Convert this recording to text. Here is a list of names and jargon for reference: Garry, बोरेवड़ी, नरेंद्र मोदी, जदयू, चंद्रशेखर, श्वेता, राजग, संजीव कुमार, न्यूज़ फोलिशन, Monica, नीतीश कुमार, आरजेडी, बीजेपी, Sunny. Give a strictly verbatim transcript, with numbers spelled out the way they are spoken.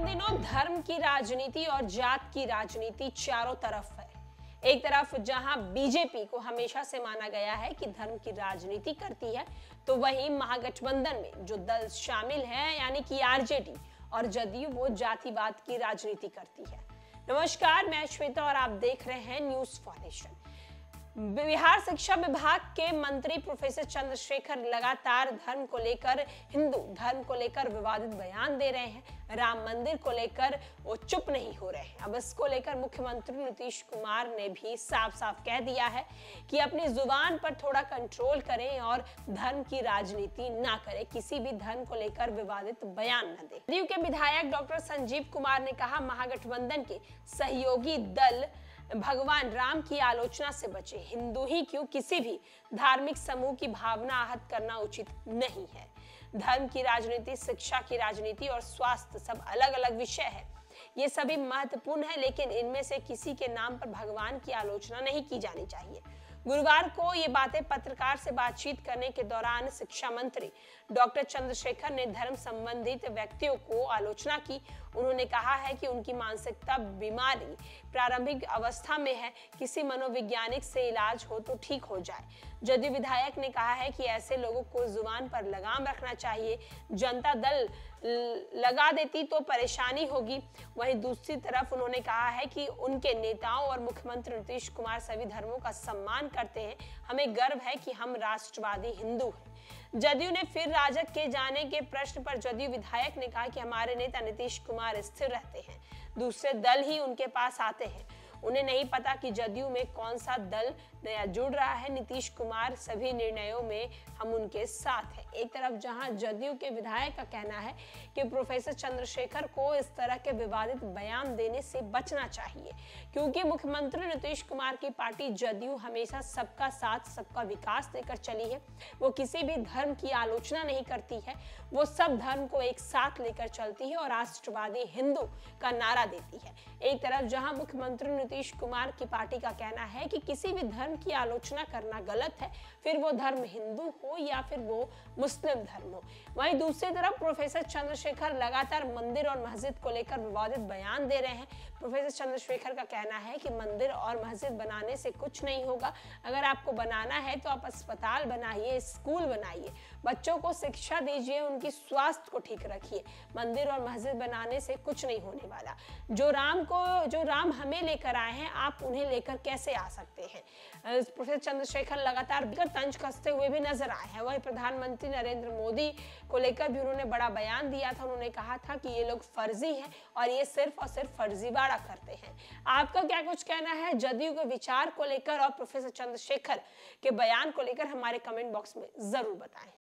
इन दिनों धर्म की राजनीति और जात की राजनीति चारों तरफ है। एक तरफ जहां बीजेपी को हमेशा से माना गया है कि धर्म की राजनीति करती है, तो वहीं महागठबंधन में जो दल शामिल हैं, यानी कि आरजेडी और जदयू, वो जातिवाद की राजनीति करती है। नमस्कार, मैं श्वेता और आप देख रहे हैं न्यूज़ फोलिशन। बिहार शिक्षा विभाग के मंत्री प्रोफेसर चंद्रशेखर लगातार धर्म को लेकर, हिंदू धर्म को लेकर विवादित बयान दे रहे हैं। राम मंदिर को लेकर वो चुप नहीं हो रहे हैं। अब इसको लेकर मुख्यमंत्री नीतीश कुमार ने भी साफ साफ कह दिया है कि अपनी जुबान पर थोड़ा कंट्रोल करें और धर्म की राजनीति ना करें, किसी भी धर्म को लेकर विवादित बयान न दें। जदयू के विधायक डॉक्टर संजीव कुमार ने कहा, महागठबंधन के सहयोगी दल भगवान राम की आलोचना से बचे। हिंदू ही क्यों, किसी भी धार्मिक समूह की भावना आहत करना उचित नहीं है। धर्म की राजनीति, शिक्षा की राजनीति और स्वास्थ्य सब अलग अलग विषय है। ये सभी महत्वपूर्ण है, लेकिन इनमें से किसी के नाम पर भगवान की आलोचना नहीं की जानी चाहिए। गुरुवार को ये बातें पत्रकार से बातचीत करने के दौरान शिक्षा मंत्री डॉक्टर चंद्रशेखर ने धर्म संबंधित व्यक्तियों को आलोचना की। उन्होंने कहा है कि उनकी मानसिकता बीमारी प्रारंभिक अवस्था में है, किसी मनोवैज्ञानिक से इलाज हो तो ठीक हो जाए। जदयू विधायक ने कहा है कि ऐसे लोगों को जुबान पर लगाम रखना चाहिए। जनता दल लगा देती तो परेशानी होगी। वहीं दूसरी तरफ उन्होंने कहा है कि उनके नेताओं और मुख्यमंत्री नीतीश कुमार सभी धर्मों का सम्मान करते हैं। हमें गर्व है कि हम राष्ट्रवादी हिंदू हैं। जदयू ने फिर राजग के जाने के प्रश्न पर जदयू विधायक ने कहा कि हमारे नेता नीतीश कुमार स्थिर रहते हैं, दूसरे दल ही उनके पास आते हैं। उन्हें नहीं पता कि जदयू में कौन सा दल नया जुड़ रहा है। नीतीश कुमार सभी निर्णयों में हम उनके साथ हैं। एक तरफ जहां जदयू के विधायक का कहना है कि प्रोफेसर चंद्रशेखर को इस तरह के विवादित बयान देने से बचना चाहिए, क्योंकि मुख्यमंत्री नीतीश कुमार की पार्टी जदयू हमेशा सबका साथ सबका विकास देकर चली है। वो किसी भी धर्म की आलोचना नहीं करती है, वो सब धर्म को एक साथ लेकर चलती है और राष्ट्रवादी हिंदू का नारा देती है। एक तरफ जहाँ मुख्यमंत्री नीतीश कुमार की पार्टी का कहना है कि किसी भी धर्म की आलोचना करना गलत है, फिर वो धर्म हिंदू हो या फिर वो मुस्लिम धर्म हो। वहीं दूसरी तरफ प्रोफेसर चंद्रशेखर लगातार मंदिर और मस्जिद को लेकर विवादित बयान दे रहे हैं। प्रोफेसर चंद्रशेखर का कहना है कि मंदिर और मस्जिद बनाने से कुछ नहीं होगा। अगर आपको बनाना है तो आप अस्पताल बनाइए, स्कूल बनाइए, बच्चों को शिक्षा दीजिए, उनकी स्वास्थ्य को ठीक रखिए। मंदिर और मस्जिद बनाने से कुछ नहीं होने वाला। जो राम को जो राम हमें लेकर आए हैं, आप उन्हें लेकर कैसे आ सकते हैं। प्रोफेसर चंद्रशेखर लगातार तंज कसते हुए भी नजर आए हैं। वहीं प्रधानमंत्री नरेंद्र मोदी को लेकर भी उन्होंने बड़ा बयान दिया था। उन्होंने कहा था कि ये लोग फर्जी हैं और ये सिर्फ और सिर्फ फर्जीवाड़ा करते हैं। आपका क्या कुछ कहना है जदयू के विचार को लेकर और प्रोफेसर चंद्रशेखर के बयान को लेकर, हमारे कमेंट बॉक्स में जरूर बताएं।